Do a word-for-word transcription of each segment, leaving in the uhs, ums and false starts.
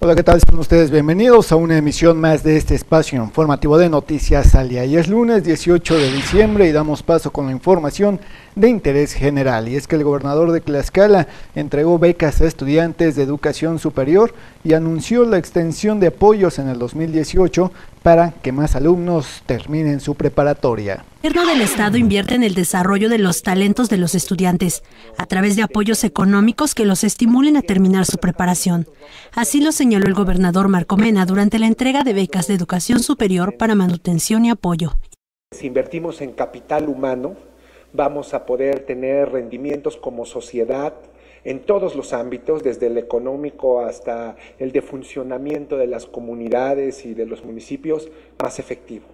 Hola, ¿qué tal? Sean ustedes bienvenidos a una emisión más de este espacio informativo de Noticias al Día. Y es lunes dieciocho de diciembre y damos paso con la información de interés general. Y es que el gobernador de Tlaxcala entregó becas a estudiantes de educación superior y anunció la extensión de apoyos en el dos mil dieciocho para que más alumnos terminen su preparatoria. El gobierno del estado invierte en el desarrollo de los talentos de los estudiantes a través de apoyos económicos que los estimulen a terminar su preparación. Así lo señaló el gobernador Marco Mena durante la entrega de becas de educación superior para manutención y apoyo. Si invertimos en capital humano, vamos a poder tener rendimientos como sociedad en todos los ámbitos, desde el económico hasta el de funcionamiento de las comunidades y de los municipios, más efectivo.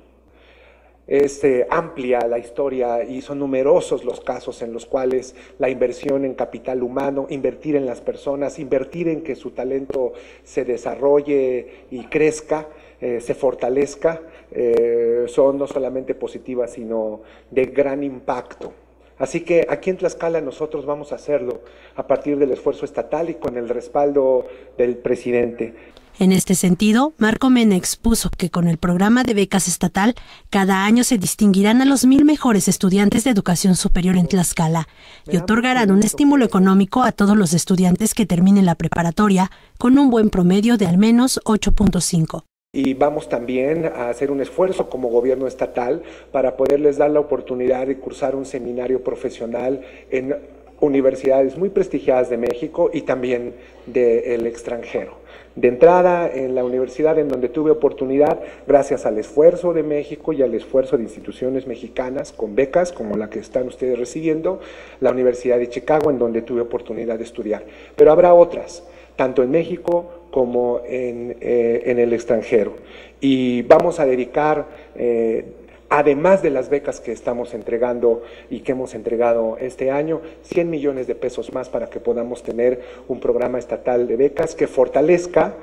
Es eh, amplia la historia y son numerosos los casos en los cuales la inversión en capital humano, invertir en las personas, invertir en que su talento se desarrolle y crezca, eh, se fortalezca, eh, son no solamente positivas, sino de gran impacto. Así que aquí en Tlaxcala nosotros vamos a hacerlo a partir del esfuerzo estatal y con el respaldo del presidente. En este sentido, Marco Mena expuso que con el programa de becas estatal, cada año se distinguirán a los mil mejores estudiantes de educación superior en Tlaxcala y otorgarán un estímulo económico a todos los estudiantes que terminen la preparatoria con un buen promedio de al menos ocho punto cinco. Y vamos también a hacer un esfuerzo como gobierno estatal para poderles dar la oportunidad de cursar un seminario profesional en universidades muy prestigiadas de México y también del extranjero. De entrada, en la universidad en donde tuve oportunidad, gracias al esfuerzo de México y al esfuerzo de instituciones mexicanas con becas, como la que están ustedes recibiendo, la Universidad de Chicago, en donde tuve oportunidad de estudiar. Pero habrá otras, tanto en México como en, eh, en el extranjero. Y vamos a dedicar, eh, además de las becas que estamos entregando y que hemos entregado este año, cien millones de pesos más para que podamos tener un programa estatal de becas que fortalezca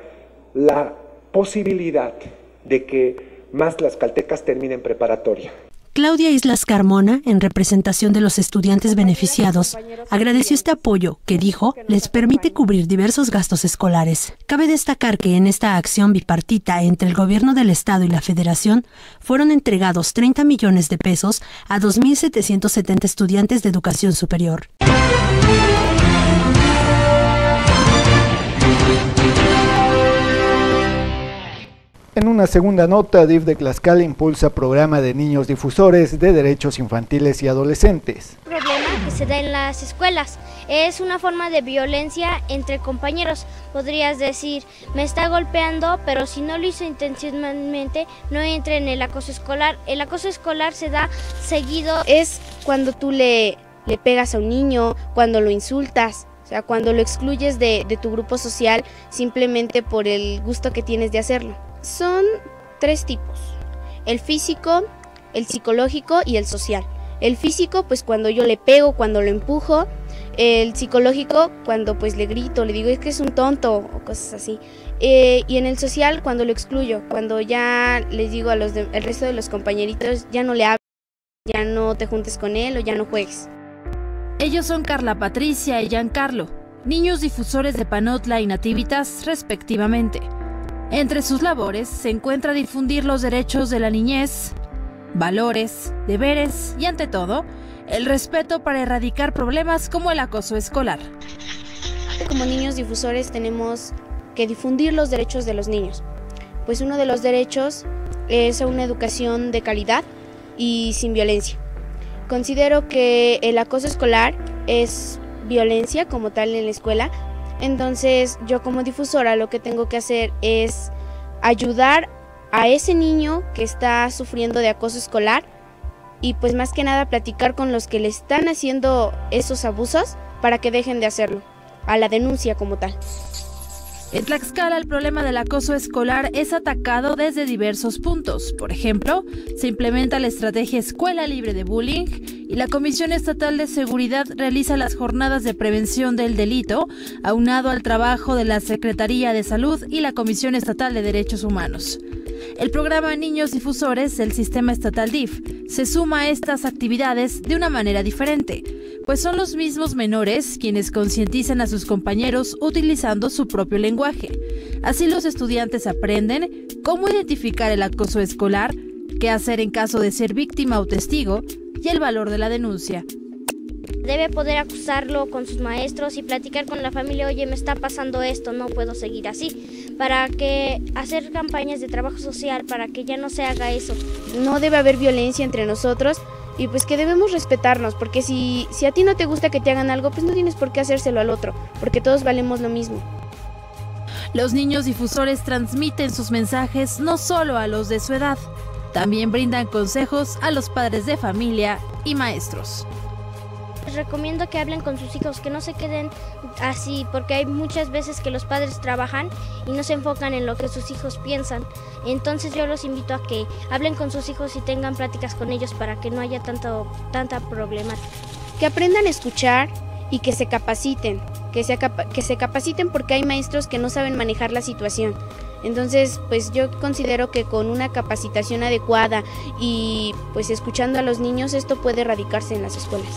la posibilidad de que más tlaxcaltecas terminen preparatoria. Claudia Islas Carmona, en representación de los estudiantes beneficiados, agradeció este apoyo que, dijo, les permite cubrir diversos gastos escolares. Cabe destacar que en esta acción bipartita entre el gobierno del estado y la federación fueron entregados treinta millones de pesos a dos mil setecientos setenta estudiantes de educación superior. En una segunda nota, D I F de Tlaxcala impulsa programa de niños difusores de derechos infantiles y adolescentes. El problema que se da en las escuelas es una forma de violencia entre compañeros. Podrías decir, me está golpeando, pero si no lo hizo intencionalmente, no entra en el acoso escolar. El acoso escolar se da seguido. Es cuando tú le, le pegas a un niño, cuando lo insultas. O sea, cuando lo excluyes de, de tu grupo social simplemente por el gusto que tienes de hacerlo. Son tres tipos: el físico, el psicológico y el social. El físico, pues cuando yo le pego, cuando lo empujo. El psicológico, cuando pues le grito, le digo es que es un tonto o cosas así. Eh, y en el social, cuando lo excluyo, cuando ya les digo a los de, el resto de los compañeritos, ya no le hables, ya no te juntes con él o ya no juegues. Ellos son Carla Patricia y Giancarlo, niños difusores de Panotla y Nativitas, respectivamente. Entre sus labores se encuentra difundir los derechos de la niñez, valores, deberes y, ante todo, el respeto para erradicar problemas como el acoso escolar. Como niños difusores tenemos que difundir los derechos de los niños. Pues uno de los derechos es una educación de calidad y sin violencia. Considero que el acoso escolar es violencia como tal en la escuela, entonces yo como difusora lo que tengo que hacer es ayudar a ese niño que está sufriendo de acoso escolar y pues más que nada platicar con los que le están haciendo esos abusos para que dejen de hacerlo, a la denuncia como tal. En Tlaxcala el problema del acoso escolar es atacado desde diversos puntos. Por ejemplo, se implementa la estrategia Escuela Libre de Bullying y la Comisión Estatal de Seguridad realiza las jornadas de prevención del delito, aunado al trabajo de la Secretaría de Salud y la Comisión Estatal de Derechos Humanos. El programa Niños Difusores del Sistema Estatal D I F se suma a estas actividades de una manera diferente, pues son los mismos menores quienes concientizan a sus compañeros utilizando su propio lenguaje. Así los estudiantes aprenden cómo identificar el acoso escolar, qué hacer en caso de ser víctima o testigo y el valor de la denuncia. Debe poder acusarlo con sus maestros y platicar con la familia, oye, me está pasando esto, no puedo seguir así, para que hacer campañas de trabajo social, para que ya no se haga eso. No debe haber violencia entre nosotros y pues que debemos respetarnos, porque si, si a ti no te gusta que te hagan algo, pues no tienes por qué hacérselo al otro, porque todos valemos lo mismo. Los niños difusores transmiten sus mensajes no solo a los de su edad, también brindan consejos a los padres de familia y maestros. Les recomiendo que hablen con sus hijos, que no se queden así, porque hay muchas veces que los padres trabajan y no se enfocan en lo que sus hijos piensan. Entonces yo los invito a que hablen con sus hijos y tengan pláticas con ellos para que no haya tanto, tanta problemática. Que aprendan a escuchar y que se capaciten, que se, que se capaciten porque hay maestros que no saben manejar la situación. Entonces, pues yo considero que con una capacitación adecuada y pues escuchando a los niños, esto puede erradicarse en las escuelas.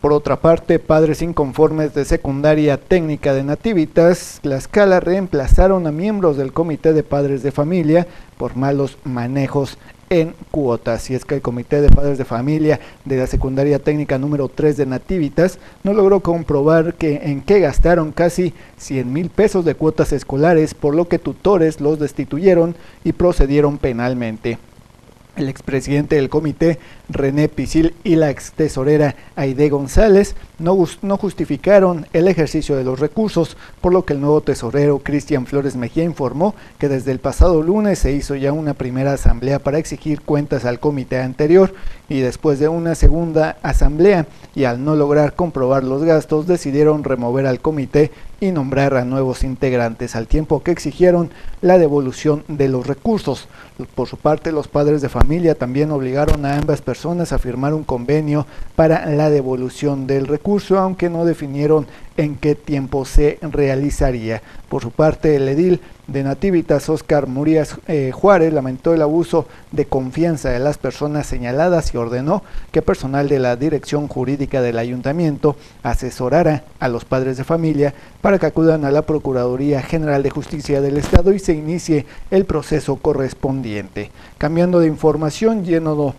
Por otra parte, padres inconformes de Secundaria Técnica de Nativitas, Tlaxcala, reemplazaron a miembros del Comité de Padres de Familia por malos manejos en cuotas. Y es que el Comité de Padres de Familia de la Secundaria Técnica número tres de Nativitas no logró comprobar que en qué gastaron casi cien mil pesos de cuotas escolares, por lo que tutores los destituyeron y procedieron penalmente. El expresidente del comité, René Pisil, y la ex tesorera Aide González no, no justificaron el ejercicio de los recursos, por lo que el nuevo tesorero Cristian Flores Mejía informó que desde el pasado lunes se hizo ya una primera asamblea para exigir cuentas al comité anterior y después de una segunda asamblea y al no lograr comprobar los gastos decidieron remover al comité y nombrar a nuevos integrantes, al tiempo que exigieron la devolución de los recursos. Por su parte, los padres de familia también obligaron a ambas personas a firmar un convenio para la devolución del recurso, aunque no definieron en qué tiempo se realizaría. Por su parte, el edil de Nativitas, Oscar Murías eh, Juárez, lamentó el abuso de confianza de las personas señaladas y ordenó que personal de la dirección jurídica del ayuntamiento asesorara a los padres de familia para que acudan a la Procuraduría General de Justicia del Estado y se inicie el proceso correspondiente. Cambiando de información, lleno de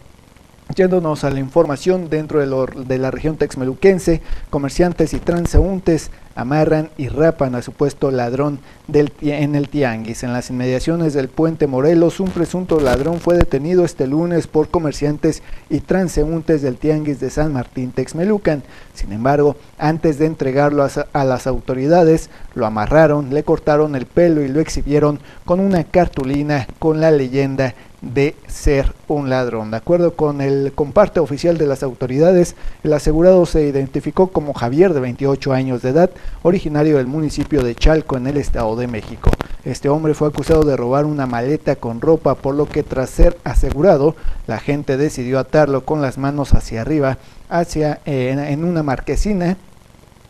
Yéndonos a la información dentro de, lo, de la región texmeluquense, comerciantes y transeúntes amarran y rapan a supuesto ladrón del, en el tianguis. En las inmediaciones del puente Morelos, un presunto ladrón fue detenido este lunes por comerciantes y transeúntes del tianguis de San Martín Texmelucan. Sin embargo, antes de entregarlo a, a las autoridades, lo amarraron, le cortaron el pelo y lo exhibieron con una cartulina con la leyenda de ser un ladrón. De acuerdo con el parte oficial de las autoridades, el asegurado se identificó como Javier, de veintiocho años de edad, originario del municipio de Chalco, en el Estado de México. Este hombre fue acusado de robar una maleta con ropa, por lo que tras ser asegurado, la gente decidió atarlo con las manos hacia arriba, hacia eh, en una marquesina,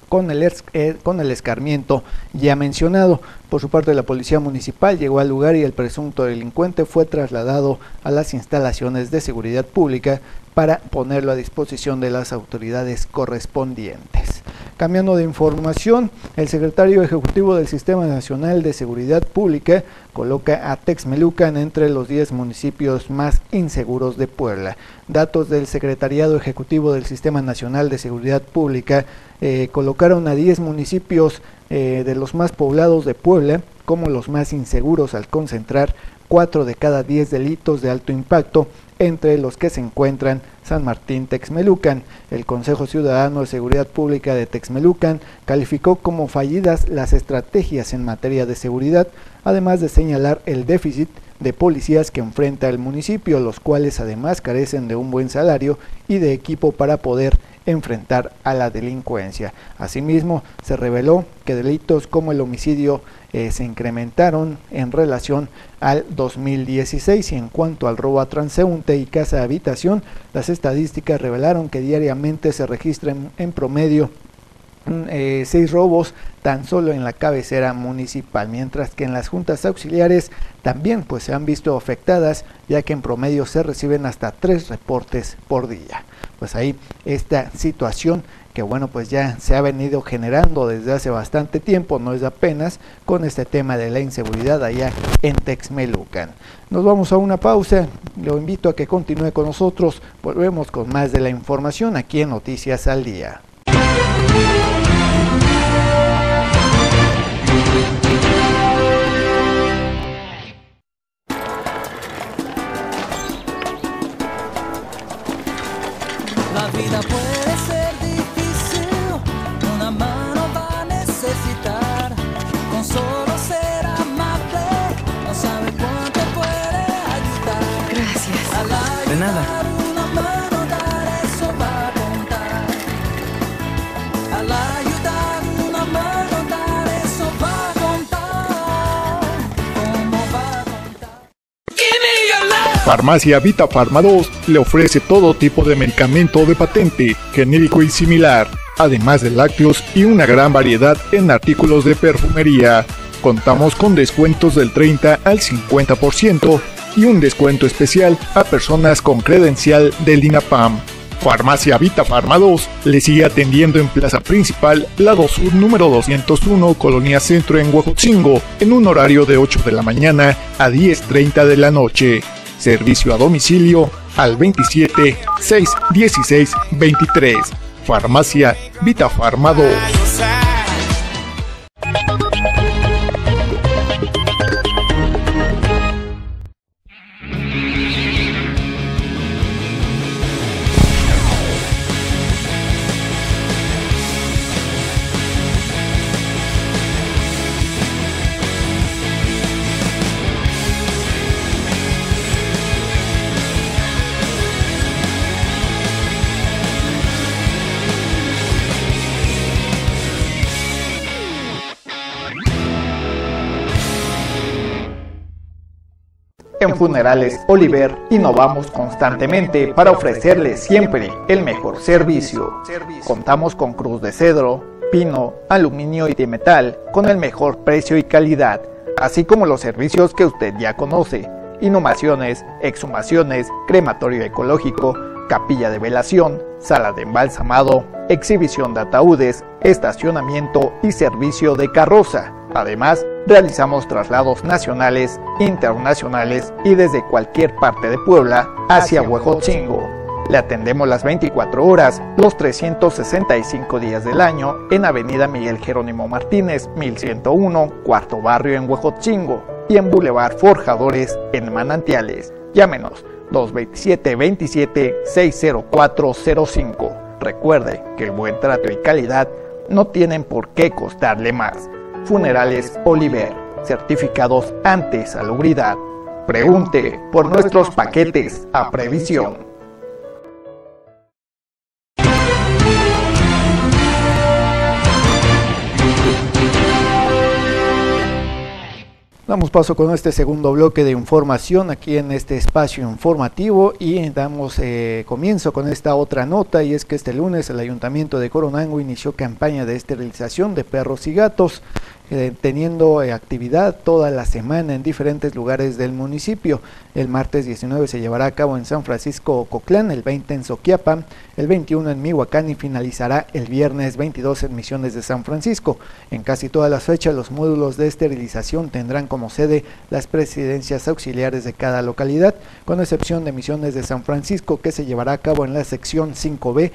con el, eh, con el escarmiento ya mencionado. Por su parte, la policía municipal llegó al lugar y el presunto delincuente fue trasladado a las instalaciones de seguridad pública para ponerlo a disposición de las autoridades correspondientes. Cambiando de información, el secretario ejecutivo del Sistema Nacional de Seguridad Pública coloca a Texmelucan entre los diez municipios más inseguros de Puebla. Datos del Secretariado Ejecutivo del Sistema Nacional de Seguridad Pública eh, colocaron a diez municipios eh, de los más poblados de Puebla como los más inseguros, al concentrar cuatro de cada diez delitos de alto impacto, entre los que se encuentran San Martín Texmelucan. El Consejo Ciudadano de Seguridad Pública de Texmelucan calificó como fallidas las estrategias en materia de seguridad, además de señalar el déficit de policías que enfrenta el municipio, los cuales además carecen de un buen salario y de equipo para poder enfrentar a la delincuencia. Asimismo, se reveló que delitos como el homicidio eh, se incrementaron en relación al dos mil dieciséis, y en cuanto al robo a transeúnte y casa habitación, las estadísticas revelaron que diariamente se registran en promedio eh, seis robos tan solo en la cabecera municipal, mientras que en las juntas auxiliares también pues se han visto afectadas, ya que en promedio se reciben hasta tres reportes por día. Pues ahí esta situación que bueno pues ya se ha venido generando desde hace bastante tiempo, no es apenas con este tema de la inseguridad allá en Texmelucan. Nos vamos a una pausa, lo invito a que continúe con nosotros, volvemos con más de la información aquí en Noticias al Día. La vida puede ser difícil, una mano va a necesitar, con solo ser amable, no sabe cuánto puede ayudar. Gracias. Al ayudar, de nada. Una mano dar, eso va a contar. Al ayudar, una mano dar, eso va a contar. ¿Cómo va a contar? Farmacia Vita Pharma dos le ofrece todo tipo de medicamento de patente, genérico y similar, además de lácteos y una gran variedad en artículos de perfumería. Contamos con descuentos del treinta al cincuenta por ciento y un descuento especial a personas con credencial del INAPAM. Farmacia Vita Pharma dos le sigue atendiendo en Plaza Principal, lado sur número doscientos uno, Colonia Centro en Huejotzingo, en un horario de ocho de la mañana a diez treinta de la noche. Servicio a domicilio al veintisiete, seis, dieciséis, veintitrés. Farmacia Vita Pharma dos. En Funerales Oliver innovamos constantemente para ofrecerles siempre el mejor servicio. Contamos con cruz de cedro, pino, aluminio y de metal con el mejor precio y calidad, así como los servicios que usted ya conoce: inhumaciones, exhumaciones, crematorio ecológico, capilla de velación, sala de embalsamado, exhibición de ataúdes, estacionamiento y servicio de carroza. Además, realizamos traslados nacionales, internacionales y desde cualquier parte de Puebla hacia Huejotzingo. Le atendemos las veinticuatro horas, los trescientos sesenta y cinco días del año en Avenida Miguel Jerónimo Martínez, mil ciento uno, Cuarto Barrio en Huejotzingo y en Boulevard Forjadores en Manantiales. Llámenos dos dos siete, veintisiete, seis cero cuatro cero cinco. Recuerde que el buen trato y calidad no tienen por qué costarle más. Funerales Oliver, certificados ante salubridad. Pregunte por nuestros paquetes a previsión. Damos paso con este segundo bloque de información aquí en este espacio informativo y damos eh, comienzo con esta otra nota, y es que este lunes el Ayuntamiento de Coronango inició campaña de esterilización de perros y gatos, Eh, teniendo eh, actividad toda la semana en diferentes lugares del municipio. El martes diecinueve se llevará a cabo en San Francisco Coclán, el veinte en Soquiapa, el veintiuno en Mihuacán y finalizará el viernes veintidós en Misiones de San Francisco. En casi todas las fechas los módulos de esterilización tendrán como sede las presidencias auxiliares de cada localidad, con excepción de Misiones de San Francisco, que se llevará a cabo en la sección cinco B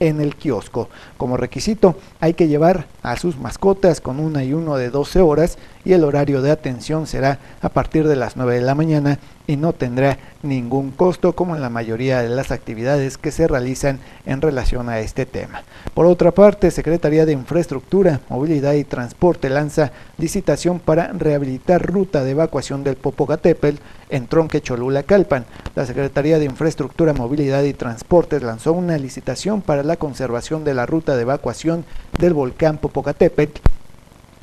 en el kiosco. Como requisito hay que llevar a sus mascotas con un ayuno de doce horas y el horario de atención será a partir de las nueve de la mañana y no tendrá ningún costo, como en la mayoría de las actividades que se realizan en relación a este tema. Por otra parte, Secretaría de Infraestructura, Movilidad y Transporte lanza licitación para rehabilitar ruta de evacuación del Popocatépetl en tronque Cholula-Calpan. La Secretaría de Infraestructura, Movilidad y Transportes lanzó una licitación para la conservación de la ruta de evacuación del volcán Popocatépetl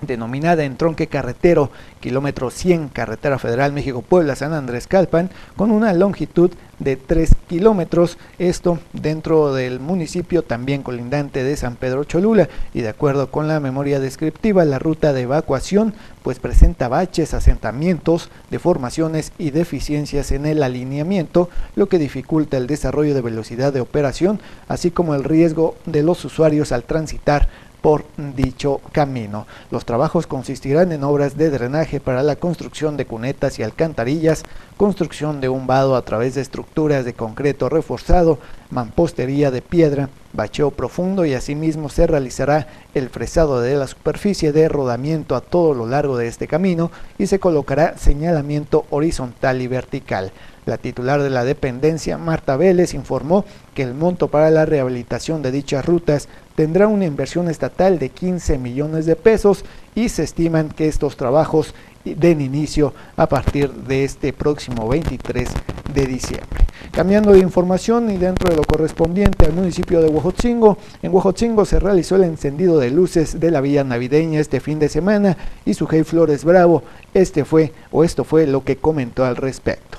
denominada entronque carretero, kilómetro cien, carretera federal México-Puebla-San Andrés-Calpan, con una longitud de tres kilómetros, esto dentro del municipio también colindante de San Pedro Cholula, y de acuerdo con la memoria descriptiva, la ruta de evacuación pues presenta baches, asentamientos, deformaciones y deficiencias en el alineamiento, lo que dificulta el desarrollo de velocidad de operación, así como el riesgo de los usuarios al transitar por dicho camino. Los trabajos consistirán en obras de drenaje para la construcción de cunetas y alcantarillas, construcción de un vado a través de estructuras de concreto reforzado, mampostería de piedra, bacheo profundo, y asimismo se realizará el fresado de la superficie de rodamiento a todo lo largo de este camino y se colocará señalamiento horizontal y vertical. La titular de la dependencia, Marta Vélez, informó que el monto para la rehabilitación de dichas rutas tendrá una inversión estatal de quince millones de pesos y se estiman que estos trabajos den inicio a partir de este próximo veintitrés de diciembre. Cambiando de información, y dentro de lo correspondiente al municipio de Huejotzingo, en Huejotzingo se realizó el encendido de luces de la villa navideña este fin de semana y Sujey Flores Bravo, este fue o esto fue lo que comentó al respecto.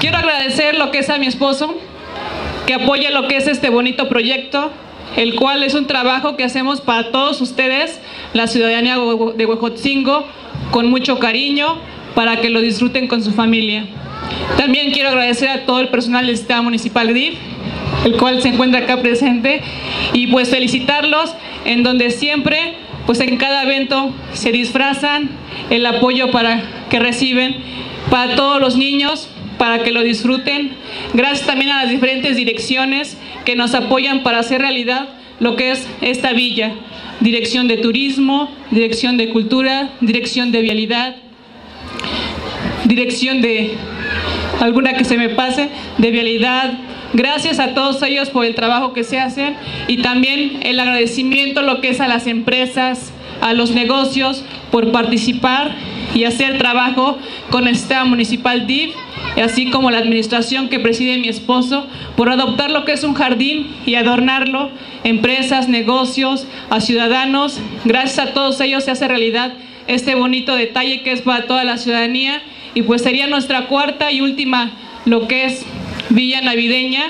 Quiero agradecer lo que es a mi esposo, que apoya lo que es este bonito proyecto, el cual es un trabajo que hacemos para todos ustedes, la ciudadanía de Huejotzingo, con mucho cariño, para que lo disfruten con su familia. También quiero agradecer a todo el personal del Sistema Municipal D I F, el cual se encuentra acá presente, y pues felicitarlos en donde siempre, pues en cada evento se disfrazan, el apoyo para que reciben para todos los niños, para que lo disfruten. Gracias también a las diferentes direcciones que nos apoyan para hacer realidad lo que es esta villa. Dirección de Turismo, Dirección de Cultura, Dirección de Vialidad, Dirección de... alguna que se me pase, de Vialidad. Gracias a todos ellos por el trabajo que se hacen, y también el agradecimiento lo que es a las empresas, a los negocios, por participar y hacer trabajo con el Sistema Municipal D I F, así como la administración que preside mi esposo, por adoptar lo que es un jardín y adornarlo, empresas, negocios, a ciudadanos. Gracias a todos ellos se hace realidad este bonito detalle que es para toda la ciudadanía, y pues sería nuestra cuarta y última lo que es villa navideña,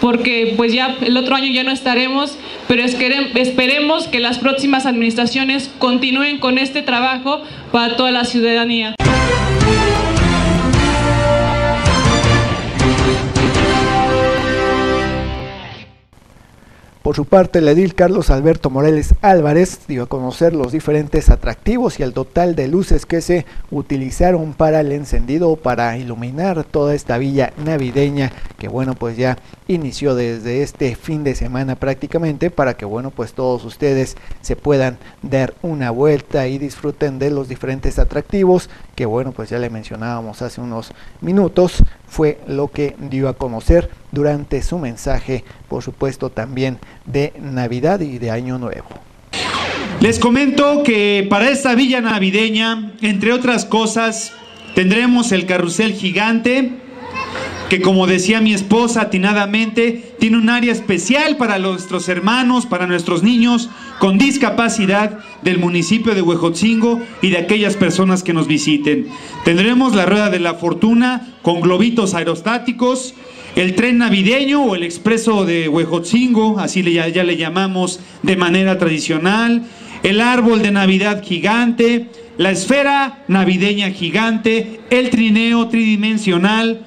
porque pues ya el otro año ya no estaremos, pero es que esperemos que las próximas administraciones continúen con este trabajo para toda la ciudadanía. Por su parte, el edil Carlos Alberto Morales Álvarez dio a conocer los diferentes atractivos y el total de luces que se utilizaron para el encendido, para iluminar toda esta villa navideña, que bueno, pues ya inició desde este fin de semana prácticamente, para que bueno, pues todos ustedes se puedan dar una vuelta y disfruten de los diferentes atractivos, que bueno, pues ya le mencionábamos hace unos minutos, fue lo que dio a conocer durante su mensaje, por supuesto también de Navidad y de Año Nuevo. Les comento que para esta villa navideña, entre otras cosas, tendremos el carrusel gigante, que como decía mi esposa atinadamente, tiene un área especial para nuestros hermanos, para nuestros niños con discapacidad del municipio de Huejotzingo y de aquellas personas que nos visiten. Tendremos la rueda de la fortuna con globitos aerostáticos, el tren navideño o el expreso de Huejotzingo, así le, ya, ya le llamamos de manera tradicional, el árbol de Navidad gigante, la esfera navideña gigante, el trineo tridimensional,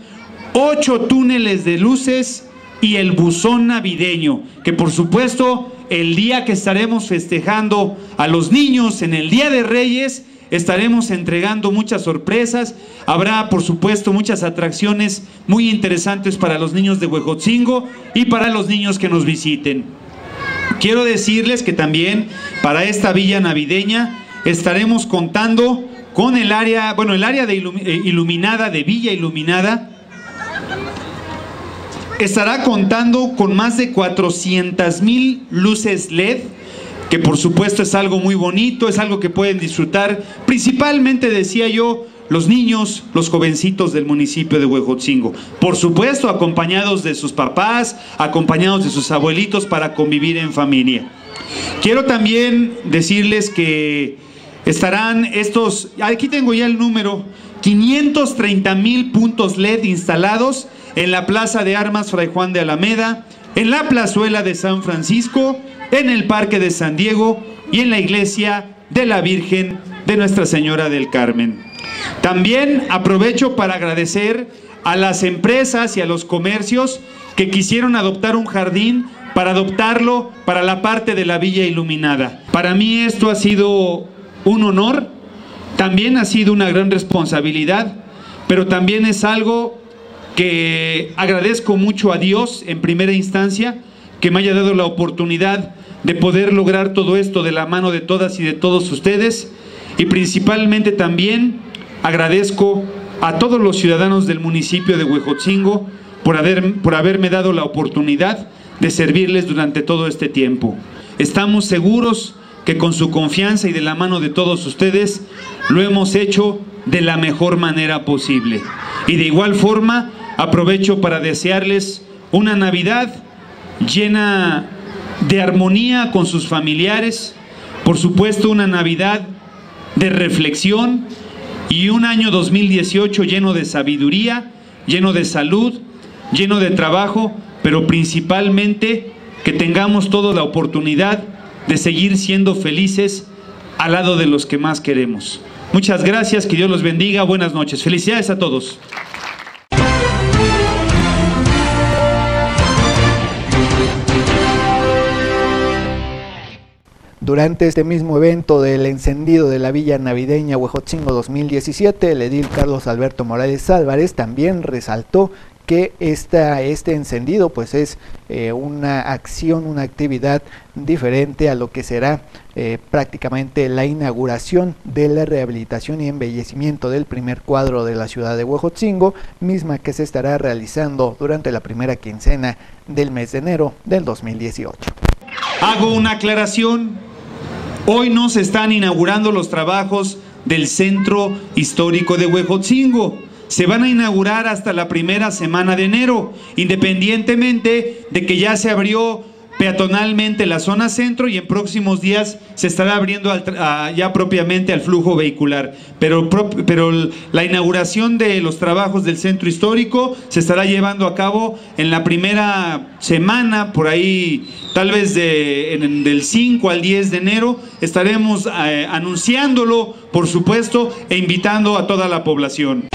ocho túneles de luces y el buzón navideño, que por supuesto el día que estaremos festejando a los niños en el Día de Reyes, estaremos entregando muchas sorpresas. Habrá por supuesto muchas atracciones muy interesantes para los niños de Huejotzingo y para los niños que nos visiten. Quiero decirles que también para esta villa navideña estaremos contando con el área, bueno, el área de ilum- iluminada, de Villa Iluminada, estará contando con más de cuatrocientas mil luces LED, que por supuesto es algo muy bonito, es algo que pueden disfrutar, principalmente, decía yo, los niños, los jovencitos del municipio de Huejotzingo. Por supuesto, acompañados de sus papás, acompañados de sus abuelitos, para convivir en familia. Quiero también decirles que Estarán estos, aquí tengo ya el número, quinientos treinta mil puntos L E D instalados en la Plaza de Armas Fray Juan de Alameda, en la Plazuela de San Francisco, en el Parque de San Diego y en la Iglesia de la Virgen de Nuestra Señora del Carmen. También aprovecho para agradecer a las empresas y a los comercios que quisieron adoptar un jardín para adoptarlo para la parte de la Villa Iluminada. Para mí esto ha sido un honor, también ha sido una gran responsabilidad, pero también es algo que agradezco mucho a Dios en primera instancia, que me haya dado la oportunidad de poder lograr todo esto de la mano de todas y de todos ustedes, y principalmente también agradezco a todos los ciudadanos del municipio de Huejotzingo por, haber, por haberme dado la oportunidad de servirles durante todo este tiempo. Estamos seguros que con su confianza y de la mano de todos ustedes lo hemos hecho de la mejor manera posible. Y de igual forma aprovecho para desearles una Navidad llena de armonía con sus familiares, por supuesto una Navidad de reflexión y un año dos mil dieciocho lleno de sabiduría, lleno de salud, lleno de trabajo, pero principalmente que tengamos toda la oportunidad de seguir siendo felices al lado de los que más queremos. Muchas gracias, que Dios los bendiga, buenas noches. Felicidades a todos. Durante este mismo evento del encendido de la Villa Navideña Huejotzingo dos mil diecisiete, el edil Carlos Alberto Morales Álvarez también resaltó que esta, este encendido pues es eh, una acción, una actividad diferente a lo que será eh, prácticamente la inauguración de la rehabilitación y embellecimiento del primer cuadro de la ciudad de Huejotzingo, misma que se estará realizando durante la primera quincena del mes de enero del dos mil dieciocho. Hago una aclaración, hoy no se están inaugurando los trabajos del Centro Histórico de Huejotzingo. Se van a inaugurar hasta la primera semana de enero, independientemente de que ya se abrió peatonalmente la zona centro y en próximos días se estará abriendo al, a, ya propiamente al flujo vehicular. Pero, pero la inauguración de los trabajos del centro histórico se estará llevando a cabo en la primera semana, por ahí tal vez de, en, del cinco al diez de enero, estaremos eh, anunciándolo, por supuesto, e invitando a toda la población.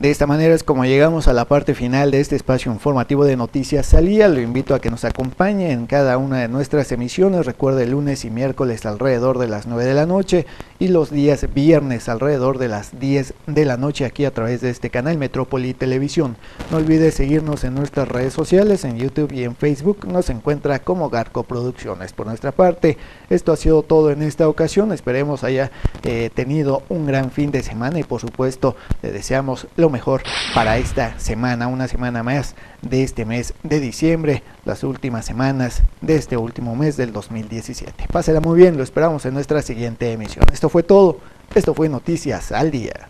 De esta manera es como llegamos a la parte final de este espacio informativo de Noticias Salía. Lo invito a que nos acompañe en cada una de nuestras emisiones. Recuerde, lunes y miércoles alrededor de las nueve de la noche y los días viernes alrededor de las diez de la noche aquí a través de este canal Metrópoli Televisión. No olvide seguirnos en nuestras redes sociales, en YouTube y en Facebook. Nos encuentra como Garco Producciones. Por nuestra parte, esto ha sido todo en esta ocasión. Esperemos haya eh, tenido un gran fin de semana y por supuesto le deseamos lo mejor para esta semana, una semana más de este mes de diciembre, las últimas semanas de este último mes del dos mil diecisiete. Pásela muy bien, lo esperamos en nuestra siguiente emisión. Esto fue todo, esto fue Noticias al Día.